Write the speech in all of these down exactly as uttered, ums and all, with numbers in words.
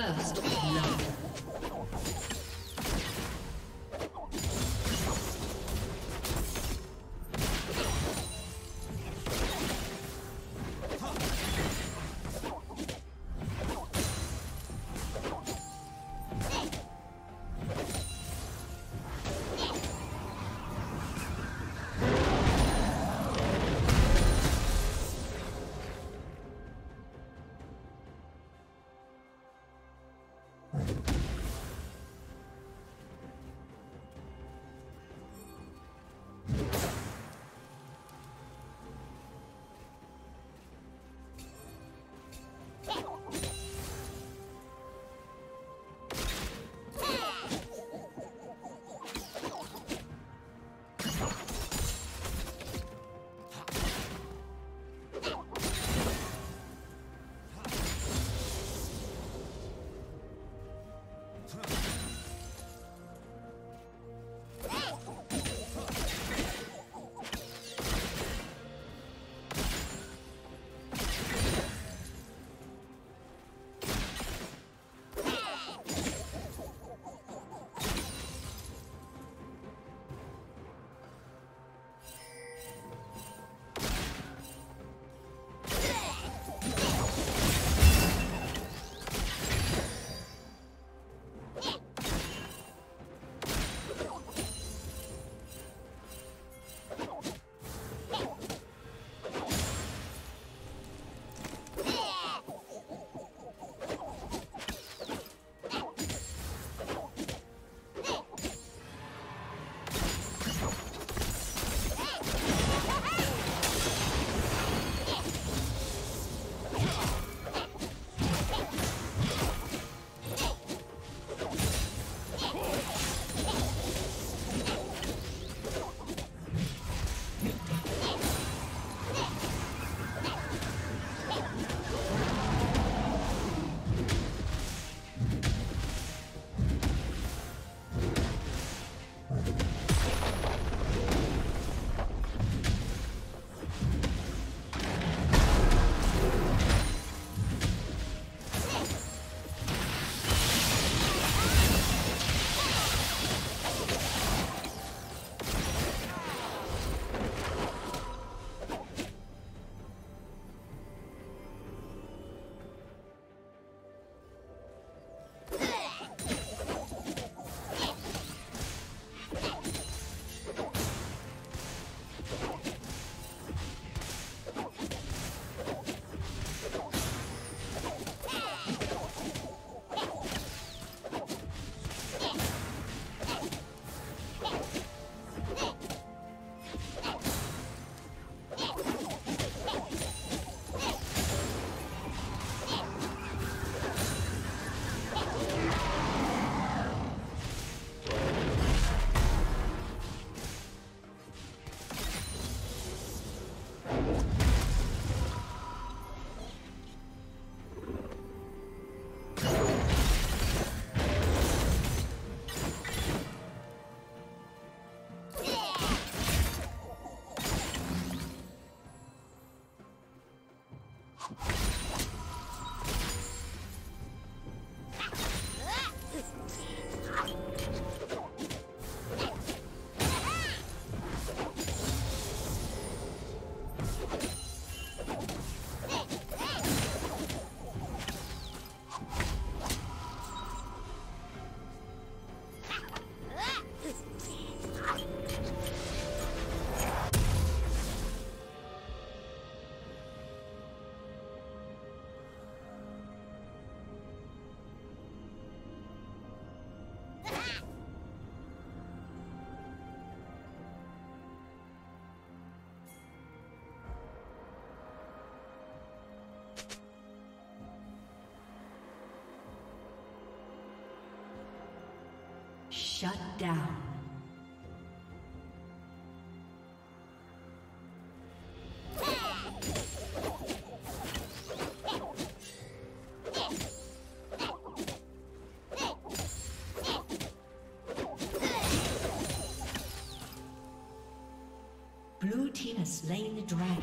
First love. Shut down. Blue team has slain the dragon.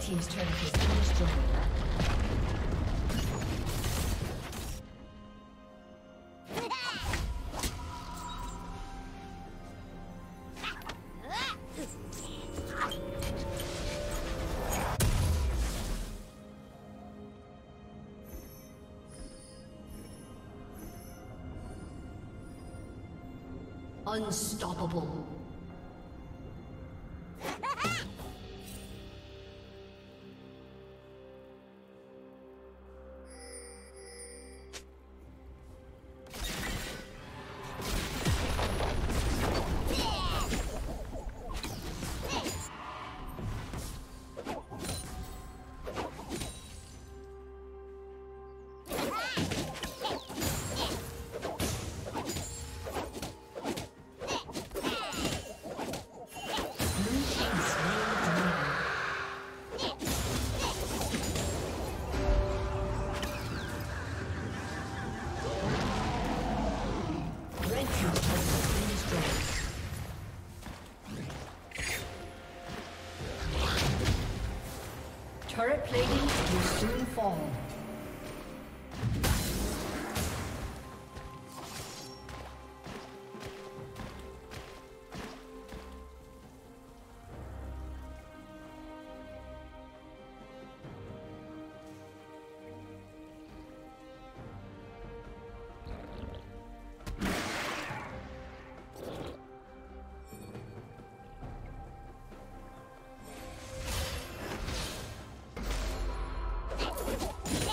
Team's turret has been destroyed. Unstoppable. Turret plating will soon fall. Yeah.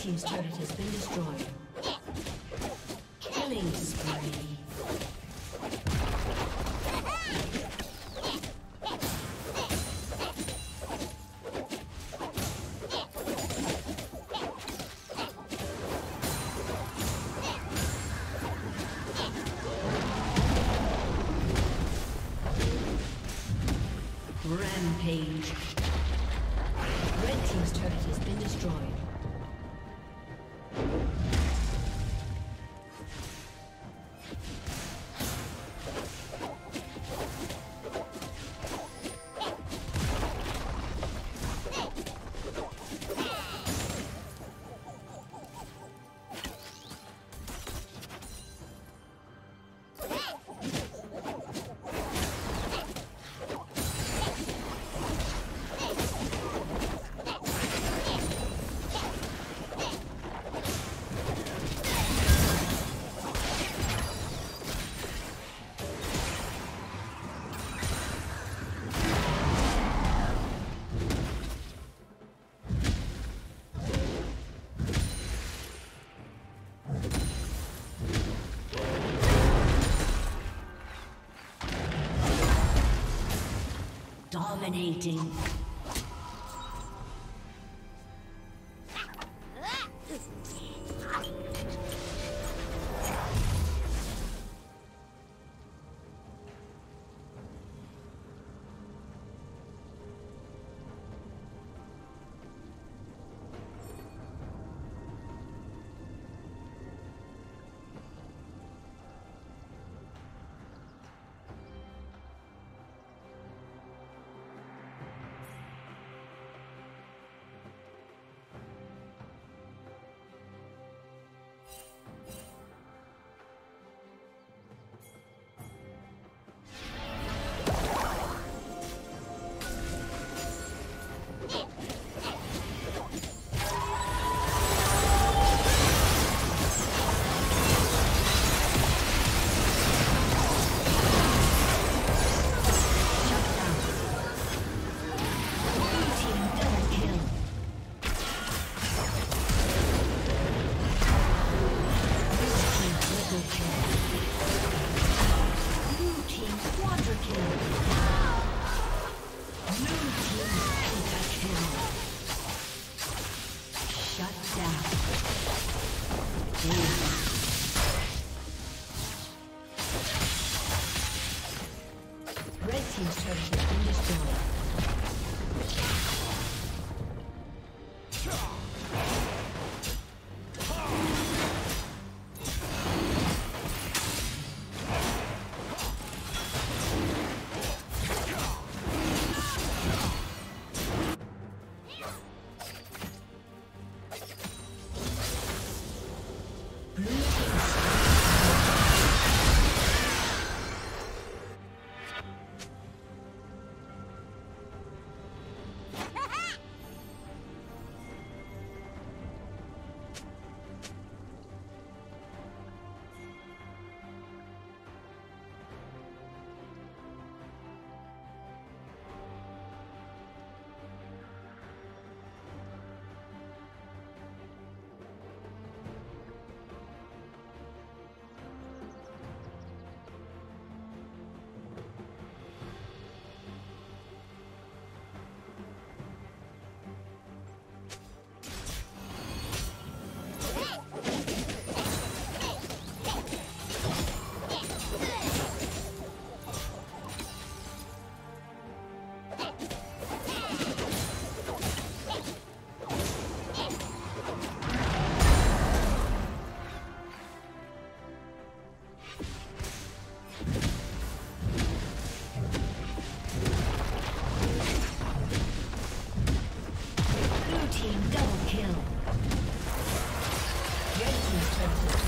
team's turret has been destroyed. Killing spree. Rampage. Red team's turret has been destroyed. Dominating. Double kill. Red team's turret.